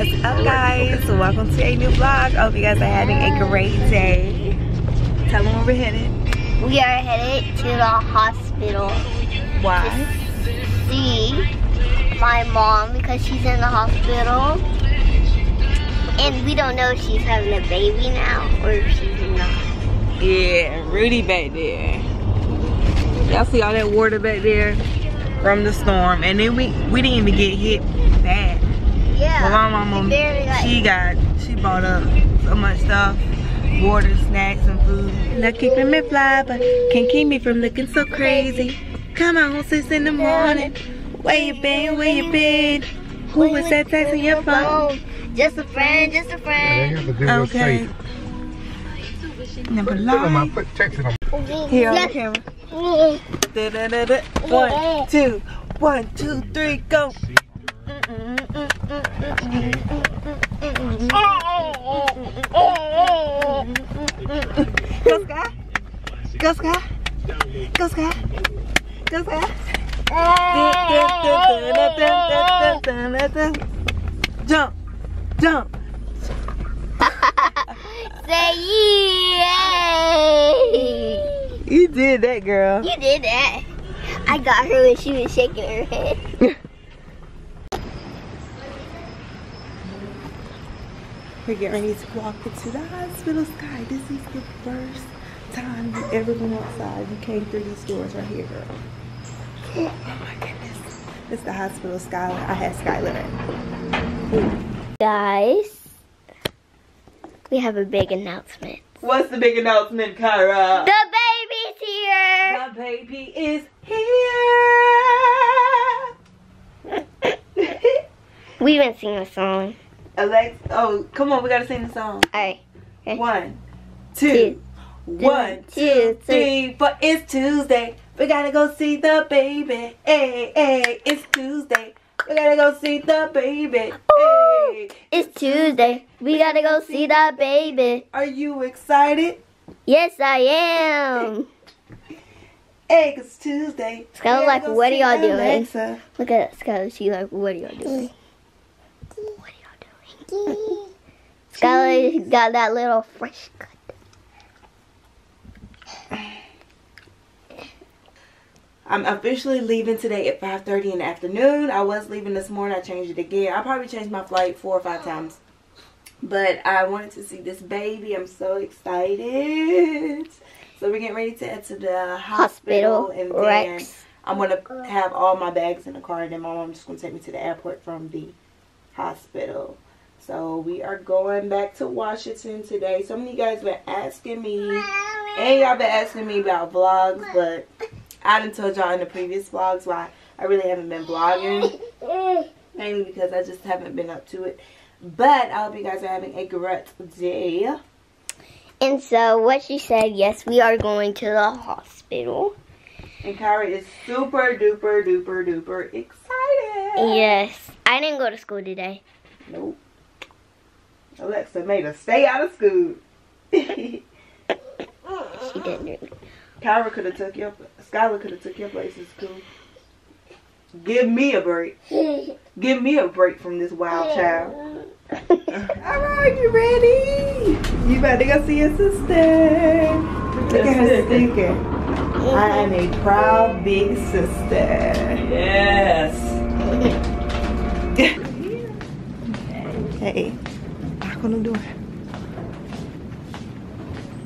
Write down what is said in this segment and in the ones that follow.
What's up, guys? Welcome to a new vlog. I hope you guys are having a great day. Tell them where we're headed. We are headed to the hospital. Why? To see my mom because she's in the hospital. And we don't know if she's having a baby now or if she's not. Yeah, Rudy back there. Y'all see all that water back there from the storm. And then we didn't even get hit bad. Yeah. Well, my mama, she bought up so much stuff. Water, snacks, and food. Not keeping me fly, but can't keep me from looking so crazy. Come on, 6 in the morning. Where you been? Where you been? Who was that texting your phone? Just a friend, just a friend. Yeah, okay. Number line. Here on the camera. Da, da, da, da. 1, 2, 1, 2, 3, go. Go, Sky. Go, Sky. Go, Sky. Go, Sky. Jump. Jump. Say yay. You did that, girl. You did that. I got her when she was shaking her head. We're getting ready to walk into the hospital, Sky. This is the first time you ever went outside. You came through these doors right here, girl. Oh my goodness. It's the hospital, Skylar. I had Skylar in. Guys, we have a big announcement. What's the big announcement, Kyra? The baby's here. The baby is here. We've been singing a song. Alexa, oh, come on, we gotta sing the song. Alright. Okay. 1, 2, 1, 2, 3, for it's Tuesday. We gotta go see the baby. Hey, hey, it's Tuesday. We gotta go see the baby. Hey, it's Tuesday. We gotta go see the baby. Are you excited? Yes, I am. Hey, it's Tuesday. Skylar, like, what are y'all doing? Alexa. Look at Skylar, she like, what are y'all doing? Skylar got that little fresh cut. I'm officially leaving today at 5:30 in the afternoon. I was leaving this morning. I changed it again. I probably changed my flight 4 or 5 times. But I wanted to see this baby. I'm so excited. So we're getting ready to head to the hospital. And then Rex. I'm going to have all my bags in the car. And then my mom's just going to take me to the airport from the hospital. So we are going back to Washington today. Some of you guys been asking me, and y'all been asking me about vlogs, but I done told y'all in the previous vlogs why I really haven't been vlogging, mainly because I just haven't been up to it. But I hope you guys are having a great day. And so what she said, yes, we are going to the hospital. And Kyra is super duper duper duper excited. Yes. I didn't go to school today. Nope. Alexa made us stay out of school. She didn't. Kyra could have took your, Skylar could have took your place in school. Give me a break. Give me a break from this wild child. All right, you ready? You about to go see your sister. Look at her stinking. I am a proud big sister. Yes. Hey. Knock on the door.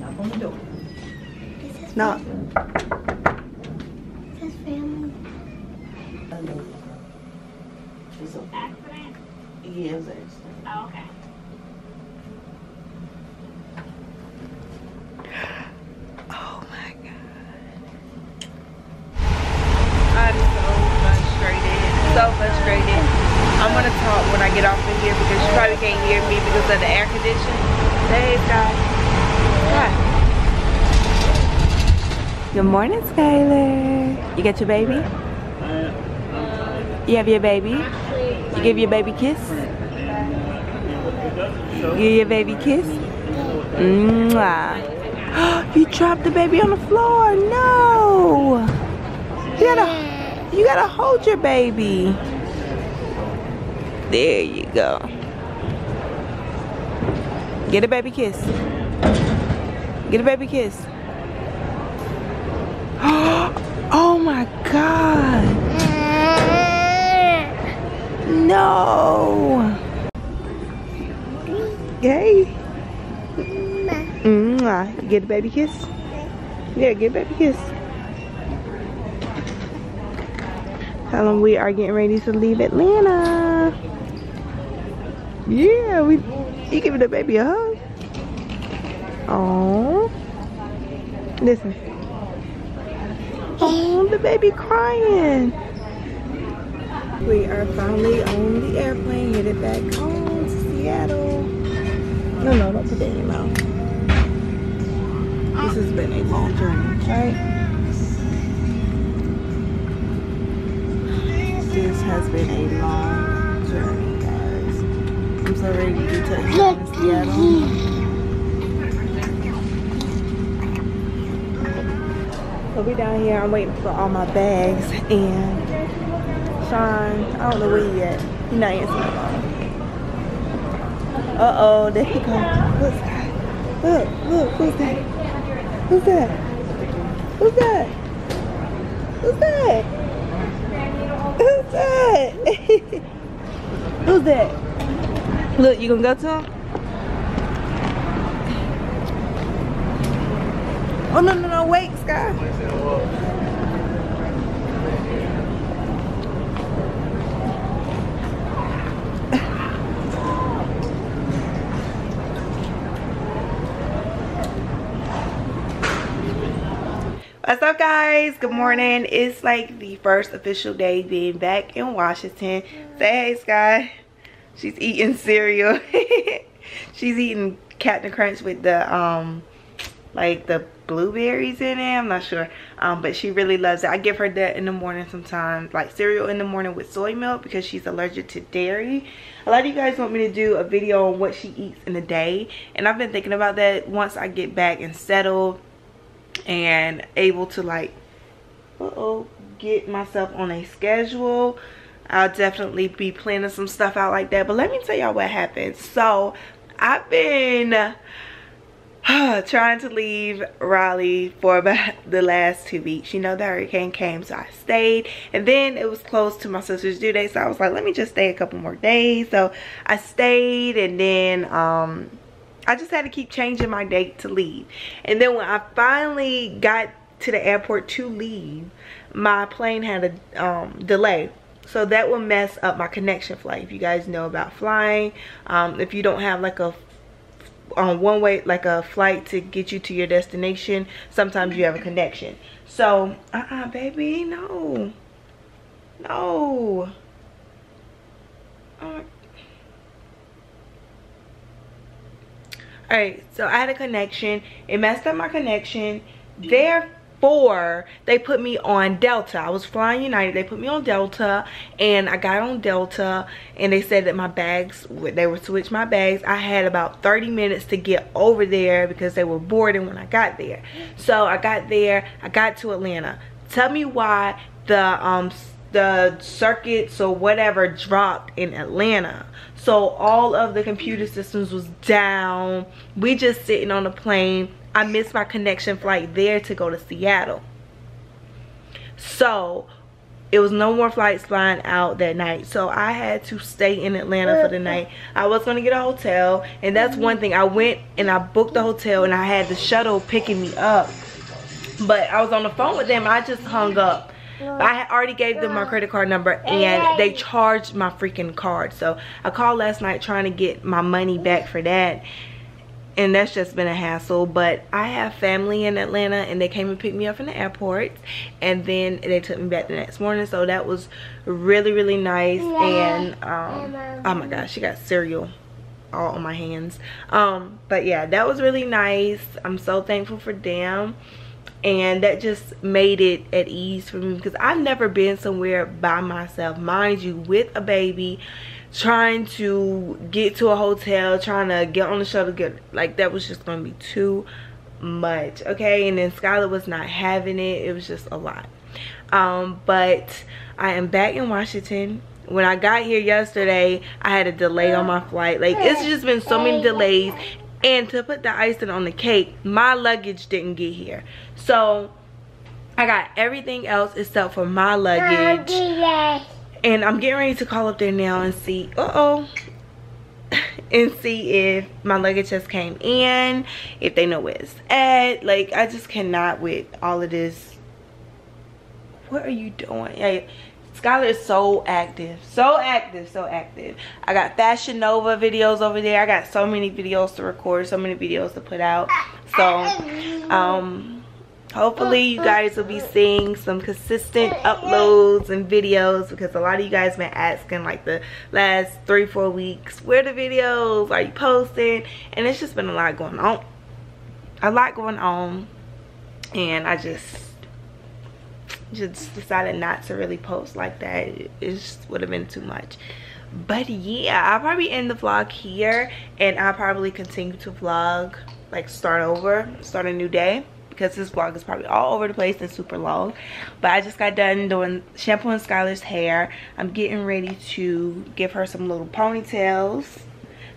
Knock on the door. Knock. This is family. It's an accident? Yeah, it was an accident. Oh, okay. Oh my God. I'm so frustrated. So frustrated. I'm gonna talk when I get off of here because you probably can't hear me because of the air conditioning. Thanks, guys. Hi. Good morning, Skylar. You got your baby? You have your baby? You give your baby kiss? You give your baby kiss? Mwah. You dropped the baby on the floor. No. You gotta hold your baby. There you go. Get a baby kiss. Get a baby kiss. Oh my God. No. Hey. Get a baby kiss. Yeah, get a baby kiss. Tell them we are getting ready to leave Atlanta. Yeah, you giving the baby a hug. Oh, listen. Oh, the baby crying. We are finally on the airplane, headed back home to Seattle. No, don't put that in your mouth. This has been a long journey, right? This has been a long journey, guys. I'm so ready to get to Seattle. So we down here, I'm waiting for all my bags, and Sean, I don't know where he at. He's not answering my phone. Uh-oh, there he comes. What's that? Look, who's that? Who's that? Who's that? Who's that? Who's that? Who's that? Look, you gonna go to him? Oh, no, wait, Sky. What's up, guys? Good morning. It's like the first official day being back in Washington. Say hey, Sky. She's eating cereal. She's eating Captain Crunch with the, like the blueberries in it, I'm not sure, but she really loves it. I give her that in the morning sometimes, like cereal in the morning with soy milk, because she's allergic to dairy. A lot of you guys want me to do a video on what she eats in a day, and I've been thinking about that once I get back and settled and able to, like, get myself on a schedule. I'll definitely be planning some stuff out like that. But let me tell y'all what happened. So I've been trying to leave Raleigh for about the last 2 weeks. You know, the hurricane came, so I stayed, and then it was close to my sister's due date, so I was like, let me just stay a couple more days. So I stayed, and then I just had to keep changing my date to leave. And then when I finally got to the airport to leave, my plane had a delay. So that would mess up my connection flight. If you guys know about flying, if you don't have like a one way, like a flight to get you to your destination, sometimes you have a connection. So baby, no, all right, so I had a connection, it messed up my connection, therefore they put me on Delta. I was flying United, they put me on Delta, and I got on Delta, and they said that my bags, they would switch my bags. I had about 30 minutes to get over there because they were boarding when I got there. So I got there, I got to Atlanta. Tell me why the circuits or whatever dropped in Atlanta. So all of the computer systems was down. We just sitting on the plane. I missed my connection flight there to go to Seattle. So it was no more flights flying out that night. So I had to stay in Atlanta for the night. I was going to get a hotel, and that's one thing. I went and I booked the hotel, and I had the shuttle picking me up. But I was on the phone with them, and I just hung up. I had already gave them my credit card number, and they charged my freaking card. So I called last night trying to get my money back for that. And that's just been a hassle. But I have family in Atlanta, and they came and picked me up from the airport, and then they took me back the next morning. So that was really nice. And oh my gosh, she got cereal all on my hands. But yeah, that was really nice. I'm so thankful for them, and that just made it at ease for me, because I've never been somewhere by myself, mind you, with a baby, trying to get to a hotel, trying to get on the shuttle, like, that was just gonna be too much, okay? And then Skylar was not having it. It was just a lot. But I am back in Washington. When I got here yesterday, I had a delay on my flight. Like, it's just been so many delays. And to put the icing on the cake, my luggage didn't get here. So I got everything else except for my luggage. And I'm getting ready to call up there now and see, and see if my luggage has came in, if they know where it's at. Like, I just cannot with all of this. What are you doing? Like, Skylar is so active, so active, so active. I got Fashion Nova videos over there. I got so many videos to record, so many videos to put out. So, hopefully you guys will be seeing some consistent uploads and videos, because a lot of you guys been asking like the last 3-4 weeks, where the videos are you posting? And it's just been a lot going on, and I just decided not to really post like that. It just would have been too much. But yeah, I'll probably end the vlog here, and I'll probably continue to vlog, like start over, start a new day, because this vlog is probably all over the place and super long. But I just got done doing shampooing Skylar's hair. I'm getting ready to give her some little ponytails.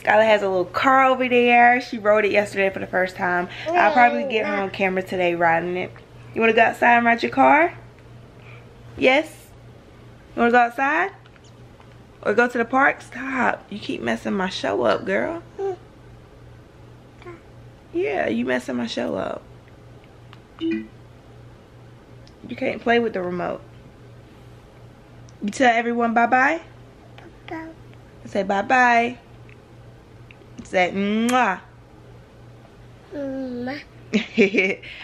Skylar has a little curl over there. She rode it yesterday for the first time. I'll probably get her on camera today riding it. You want to go outside and ride your car? Yes? You want to go outside? Or go to the park? Stop. You keep messing my show up, girl. Yeah, you messing my show up. You can't play with the remote. You tell everyone bye-bye? Bye-bye. Say bye-bye. Say mwah. Mwah.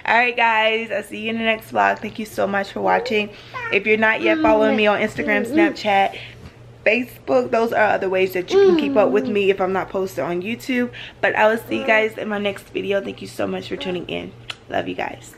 Alright guys, I'll see you in the next vlog. Thank you so much for watching. If you're not yet following me on Instagram, Snapchat, Facebook, those are other ways that you can keep up with me if I'm not posted on YouTube. But I will see you guys in my next video. Thank you so much for tuning in. Love you guys.